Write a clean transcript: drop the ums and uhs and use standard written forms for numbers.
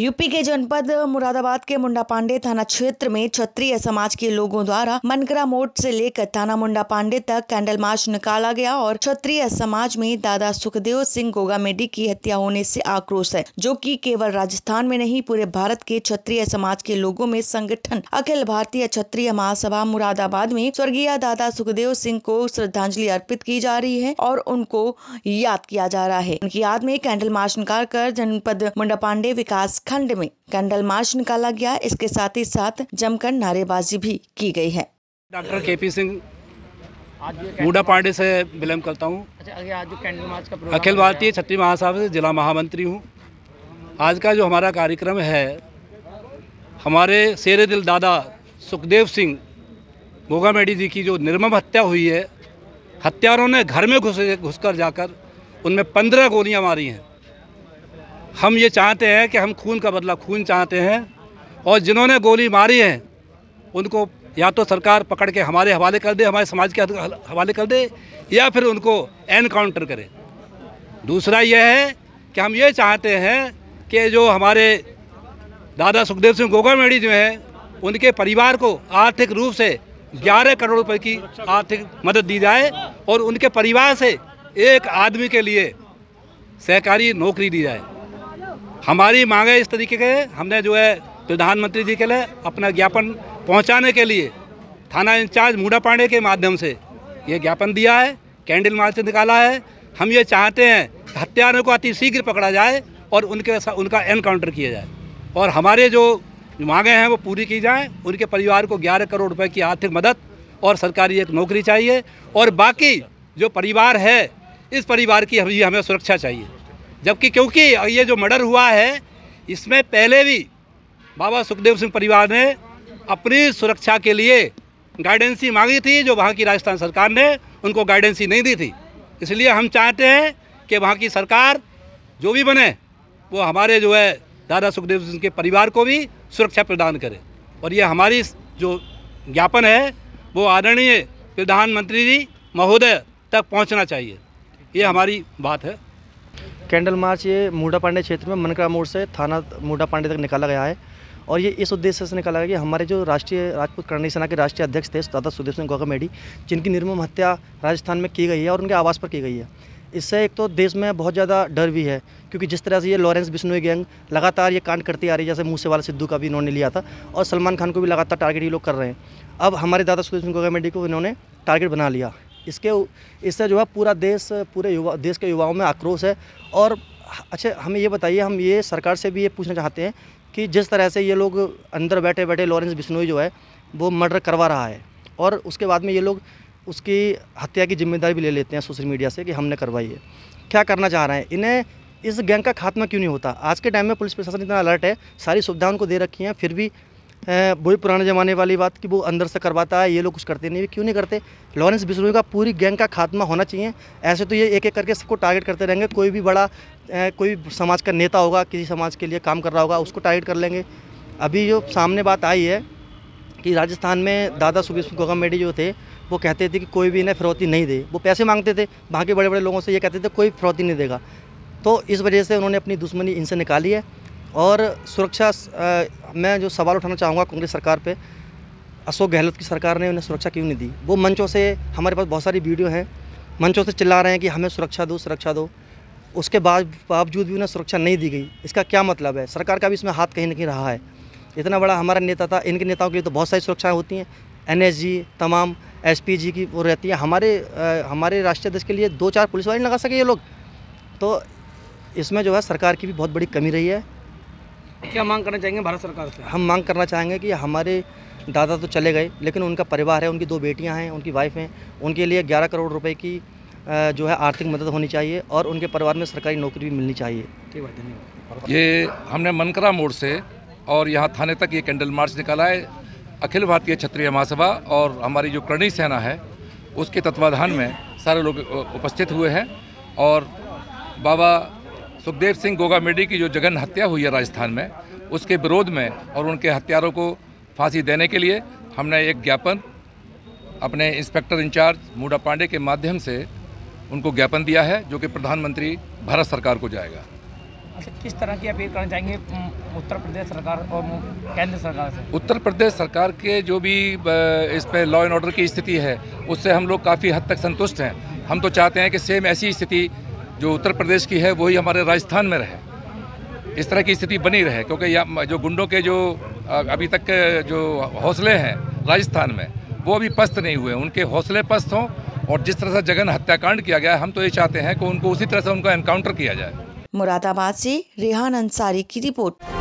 UP के जनपद मुरादाबाद के मुंडापांडे थाना क्षेत्र में क्षत्रिय समाज के लोगों द्वारा मनकरा मोड़ से लेकर थाना मुंडापांडे तक कैंडल मार्च निकाला गया और क्षत्रिय समाज में दादा सुखदेव सिंह गोगामेड़ी की हत्या होने से आक्रोश है, जो कि केवल राजस्थान में नहीं पूरे भारत के क्षत्रिय समाज के लोगों में संगठन अखिल भारतीय क्षत्रिय महासभा मुरादाबाद में स्वर्गीय दादा सुखदेव सिंह को श्रद्धांजलि अर्पित की जा रही है और उनको याद किया जा रहा है। उनकी याद में कैंडल मार्च निकाल कर जनपद मुंडापांडे विकास खंड में कैंडल मार्च निकाला गया। इसके साथ ही साथ जमकर नारेबाजी भी की गई है। डॉक्टर केपी सिंह मुंडापांडे से बिलोंग करता हूँ। अच्छा, अखिल भारतीय क्षत्रिय महासभा से जिला महामंत्री हूँ। आज का जो हमारा कार्यक्रम है, हमारे शेर दिल दादा सुखदेव सिंह गोगामेड़ी जी की जो निर्मम हत्या हुई है, हत्यारों ने घर में घुसकर जाकर उनमें 15 गोलियाँ मारी हैं। हम ये चाहते हैं कि हम खून का बदला खून चाहते हैं और जिन्होंने गोली मारी है उनको या तो सरकार पकड़ के हमारे हवाले कर दे, हमारे समाज के हवाले कर दे, या फिर उनको एनकाउंटर करे। दूसरा यह है कि हम ये चाहते हैं कि जो हमारे दादा सुखदेव सिंह गोगामेड़ी जो हैं, उनके परिवार को आर्थिक रूप से 11 करोड़ रुपये की आर्थिक मदद दी जाए और उनके परिवार से एक आदमी के लिए सहकारी नौकरी दी जाए। हमारी मांगें इस तरीके के हैं। हमने जो है प्रधानमंत्री जी के लिए अपना ज्ञापन पहुंचाने के लिए थाना इंचार्ज मुंडापांडे के माध्यम से ये ज्ञापन दिया है, कैंडल मार्च निकाला है। हम ये चाहते हैं हत्यारों को अति शीघ्र पकड़ा जाए और उनका एनकाउंटर किया जाए और हमारे जो मांगें हैं वो पूरी की जाएँ। उनके परिवार को 11 करोड़ रुपये की आर्थिक मदद और सरकारी एक नौकरी चाहिए और बाकी जो परिवार है इस परिवार की हमें सुरक्षा चाहिए। जबकि क्योंकि ये जो मर्डर हुआ है, इसमें पहले भी बाबा सुखदेव सिंह परिवार ने अपनी सुरक्षा के लिए गाइडेंसी मांगी थी, जो वहाँ की राजस्थान सरकार ने उनको गाइडेंसी नहीं दी थी। इसलिए हम चाहते हैं कि वहाँ की सरकार जो भी बने वो हमारे जो है दादा सुखदेव सिंह के परिवार को भी सुरक्षा प्रदान करे। और ये हमारी जो ज्ञापन है वो आदरणीय प्रधानमंत्री जी महोदय तक पहुँचना चाहिए। ये हमारी बात है। कैंडल मार्च ये मुंडापांडे क्षेत्र में मनकरा मोड़ से थाना मुंडापांडे तक निकाला गया है और ये इस उद्देश्य से निकाला गया कि हमारे जो राष्ट्रीय राजपूत कर्णी सेना के राष्ट्रीय अध्यक्ष थे दादा सुखदेव सिंह गोगामेड़ी, जिनकी निर्मम हत्या राजस्थान में की गई है और उनके आवास पर की गई है। इससे एक तो देश में बहुत ज़्यादा डर भी है, क्योंकि जिस तरह से ये लॉरेंस बिश्नोई गैंग लगातार ये कांड करती आ रही है, जैसे मूसेवाला सिद्धू का भी इन्होंने लिया था और सलमान खान को भी लगातार टारगेट ये लोग कर रहे हैं। अब हमारे दादा सुखदेव सिंह गोगामेड़ी को इन्होंने टारगेट बना लिया। इससे जो है पूरा देश, पूरे युवा देश के युवाओं में आक्रोश है। और अच्छा, हमें ये बताइए, हम ये सरकार से भी ये पूछना चाहते हैं कि जिस तरह से ये लोग अंदर बैठे बैठे लॉरेंस बिश्नोई जो है वो मर्डर करवा रहा है और उसके बाद में ये लोग उसकी हत्या की जिम्मेदारी भी ले लेते हैं सोशल मीडिया से कि हमने करवाई है। क्या करना चाह रहे हैं? इन्हें इस गैंग का खात्मा क्यों नहीं होता? आज के टाइम में पुलिस प्रशासन इतना अलर्ट है, सारी सुविधाओं को दे रखी हैं, फिर भी वही पुराने ज़माने वाली बात कि वो अंदर से करवाता है, ये लोग कुछ करते नहीं। क्यों नहीं करते? लॉरेंस बिश्नोई का पूरी गैंग का खात्मा होना चाहिए। ऐसे तो ये एक एक करके सबको टारगेट करते रहेंगे। कोई भी बड़ा कोई समाज का नेता होगा, किसी समाज के लिए काम कर रहा होगा, उसको टारगेट कर लेंगे। अभी जो सामने बात आई है कि राजस्थान में दादा सुखदेव सिंह गोगामेड़ी जो थे वो कहते थे कि कोई भी इन्हें फिरौती नहीं दे। वो पैसे मांगते थे वहाँ के बड़े बड़े लोगों से, ये कहते थे कोई फिरौती नहीं देगा। तो इस वजह से उन्होंने अपनी दुश्मनी इनसे निकाली है। और सुरक्षा मैं जो सवाल उठाना चाहूँगा कांग्रेस सरकार पे, अशोक गहलोत की सरकार ने उन्हें सुरक्षा क्यों नहीं दी? वो मंचों से, हमारे पास बहुत सारी वीडियो हैं, मंचों से चिल्ला रहे हैं कि हमें सुरक्षा दो, सुरक्षा दो, उसके बावजूद भी उन्हें सुरक्षा नहीं दी गई। इसका क्या मतलब है? सरकार का भी इसमें हाथ कहीं ना कहीं रहा है। इतना बड़ा हमारा नेता था, इनके नेताओं के लिए तो बहुत सारी सुरक्षाएँ होती हैं, NSG तमाम SPG की वो रहती है। हमारे राष्ट्रीय अध्यक्ष के लिए 2-4 पुलिस वाले लगा सके ये लोग। तो इसमें जो है सरकार की भी बहुत बड़ी कमी रही है। क्या मांग करना चाहेंगे भारत सरकार से? हम मांग करना चाहेंगे कि हमारे दादा तो चले गए, लेकिन उनका परिवार है, उनकी 2 बेटियां हैं, उनकी वाइफ हैं, उनके लिए 11 करोड़ रुपए की जो है आर्थिक मदद होनी चाहिए और उनके परिवार में सरकारी नौकरी भी मिलनी चाहिए। ठीक है, धन्यवाद। ये हमने मनकरा मोड़ से और यहाँ थाने तक ये कैंडल मार्च निकाला है। अखिल भारतीय क्षत्रिय महासभा और हमारी जो कर्णी सेना है उसके तत्वाधान में सारे लोग उपस्थित हुए हैं और बाबा सुखदेव सिंह गोगामेड़ी की जो जघन्य हत्या हुई है राजस्थान में, उसके विरोध में और उनके हत्यारों को फांसी देने के लिए हमने एक ज्ञापन अपने इंस्पेक्टर इंचार्ज मुंडापांडे के माध्यम से उनको ज्ञापन दिया है, जो कि प्रधानमंत्री भारत सरकार को जाएगा। अच्छा, किस तरह की अपील करना चाहेंगे उत्तर प्रदेश सरकार और केंद्र सरकार से? उत्तर प्रदेश सरकार के जो भी इस पर लॉ एंड ऑर्डर की स्थिति है उससे हम लोग काफ़ी हद तक संतुष्ट हैं। हम तो चाहते हैं कि सेम ऐसी स्थिति जो उत्तर प्रदेश की है वही हमारे राजस्थान में रहे, इस तरह की स्थिति बनी रहे, क्योंकि जो गुंडों के जो अभी तक जो हौसले हैं राजस्थान में वो अभी पस्त नहीं हुए, उनके हौसले पस्त हों। और जिस तरह से जगन हत्याकांड किया गया, हम तो ये चाहते हैं कि उनको उसी तरह से उनका एनकाउंटर किया जाए। मुरादाबाद से रिहान अंसारी की रिपोर्ट।